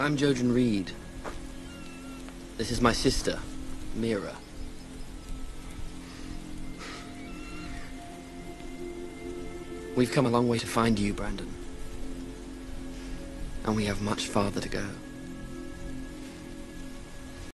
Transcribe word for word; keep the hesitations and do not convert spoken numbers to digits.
I'm Jojen Reed. This is my sister, Meera. We've come a long way to find you, Brandon. And we have much farther to go.